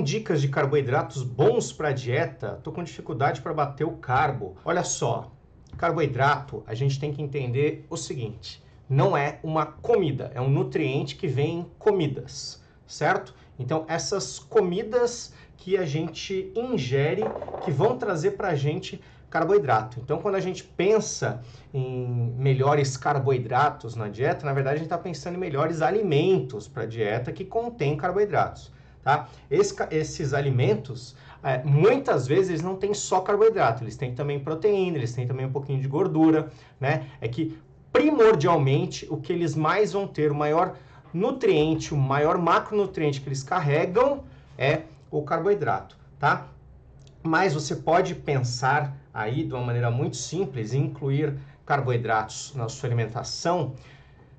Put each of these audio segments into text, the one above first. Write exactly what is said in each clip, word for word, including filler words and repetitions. Tem dicas de carboidratos bons para dieta? Tô com dificuldade para bater o carbo. Olha só, carboidrato, a gente tem que entender o seguinte, não é uma comida, é um nutriente que vem em comidas, certo? Então, essas comidas que a gente ingere, que vão trazer para a gente carboidrato. Então, quando a gente pensa em melhores carboidratos na dieta, na verdade, a gente está pensando em melhores alimentos para a dieta que contém carboidratos. Tá? Esse, esses alimentos, é, muitas vezes, eles não têm só carboidrato, eles têm também proteína, eles têm também um pouquinho de gordura, né? É que, primordialmente, o que eles mais vão ter, o maior nutriente, o maior macronutriente que eles carregam é o carboidrato, tá? Mas você pode pensar aí, de uma maneira muito simples, incluir carboidratos na sua alimentação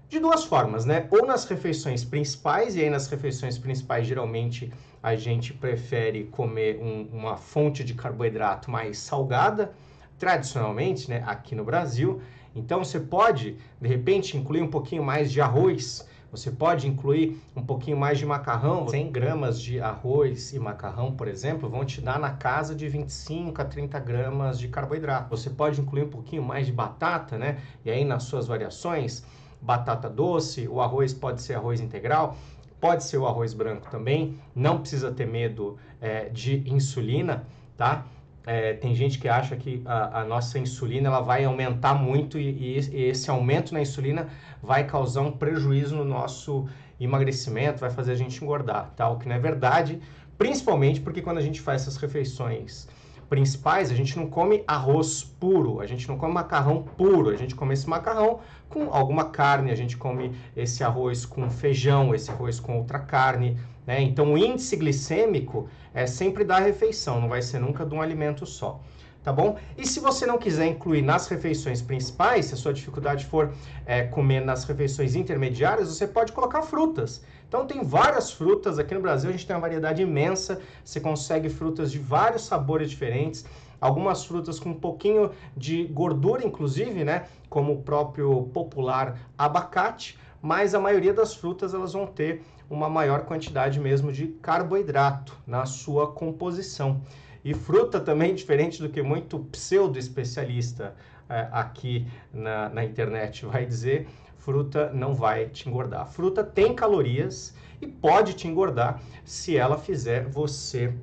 de duas formas, né? Ou nas refeições principais, e aí nas refeições principais geralmente a gente prefere comer um, uma fonte de carboidrato mais salgada, tradicionalmente, né, aqui no Brasil. Então você pode, de repente, incluir um pouquinho mais de arroz, você pode incluir um pouquinho mais de macarrão. cem gramas de arroz e macarrão, por exemplo, vão te dar na casa de vinte e cinco a trinta gramas de carboidrato. Você pode incluir um pouquinho mais de batata, né? E aí nas suas variações, batata doce, o arroz pode ser arroz integral, pode ser o arroz branco também, não precisa ter medo é, de insulina, tá? É, tem gente que acha que a, a nossa insulina ela vai aumentar muito e, e esse aumento na insulina vai causar um prejuízo no nosso emagrecimento, vai fazer a gente engordar, tá? O que não é verdade, principalmente porque quando a gente faz essas refeições principais, a gente não come arroz puro, a gente não come macarrão puro, a gente come esse macarrão com alguma carne, a gente come esse arroz com feijão, esse arroz com outra carne, né? Então o índice glicêmico é sempre da refeição, não vai ser nunca de um alimento só, tá bom? E se você não quiser incluir nas refeições principais, se a sua dificuldade for é, comer nas refeições intermediárias, você pode colocar frutas. Então tem várias frutas, aqui no Brasil a gente tem uma variedade imensa, você consegue frutas de vários sabores diferentes, algumas frutas com um pouquinho de gordura inclusive, né, como o próprio popular abacate, mas a maioria das frutas elas vão ter uma maior quantidade mesmo de carboidrato na sua composição. E fruta também, diferente do que muito pseudo-especialista é, aqui na, na internet vai dizer, fruta não vai te engordar. Fruta tem calorias e pode te engordar se ela fizer você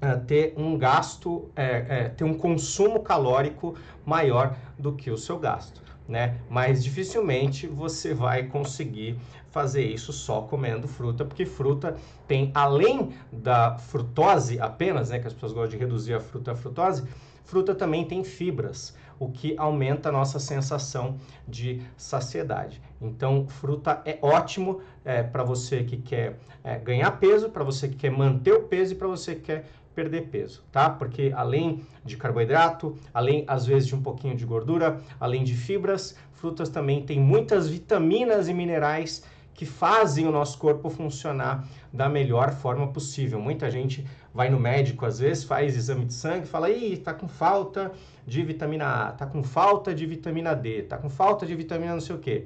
é, ter um gasto, é, é, ter um consumo calórico maior do que o seu gasto, né? Mas dificilmente você vai conseguir fazer isso só comendo fruta, porque fruta tem, além da frutose apenas, né, que as pessoas gostam de reduzir a fruta à frutose, fruta também tem fibras, o que aumenta a nossa sensação de saciedade. Então, fruta é ótimo é, para você que quer é, ganhar peso, para você que quer manter o peso e para você que quer perder peso, tá? Porque além de carboidrato, além às vezes de um pouquinho de gordura, além de fibras, frutas também têm muitas vitaminas e minerais que fazem o nosso corpo funcionar da melhor forma possível. Muita gente vai no médico, às vezes, faz exame de sangue e fala, ih, tá com falta de vitamina A, tá com falta de vitamina D, tá com falta de vitamina não sei o quê.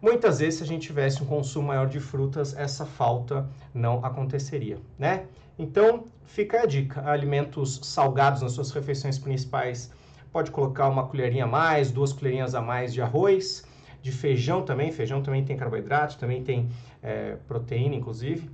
Muitas vezes, se a gente tivesse um consumo maior de frutas, essa falta não aconteceria, né? Então, fica a dica. Alimentos salgados nas suas refeições principais, pode colocar uma colherinha a mais, duas colherinhas a mais de arroz, de feijão também. Feijão também tem carboidrato, também tem é, proteína, inclusive.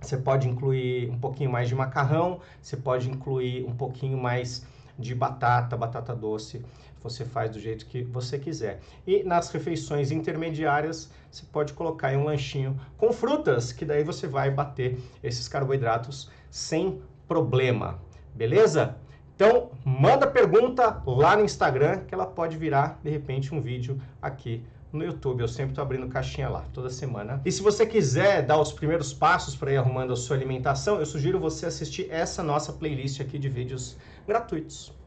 Você pode incluir um pouquinho mais de macarrão, você pode incluir um pouquinho mais de batata, batata doce, você faz do jeito que você quiser. E nas refeições intermediárias, você pode colocar aí um lanchinho com frutas, que daí você vai bater esses carboidratos sem problema, beleza? Então, manda pergunta lá no Instagram, que ela pode virar, de repente, um vídeo aqui no YouTube. Eu sempre estou abrindo caixinha lá, toda semana. E se você quiser dar os primeiros passos para ir arrumando a sua alimentação, eu sugiro você assistir essa nossa playlist aqui de vídeos gratuitos.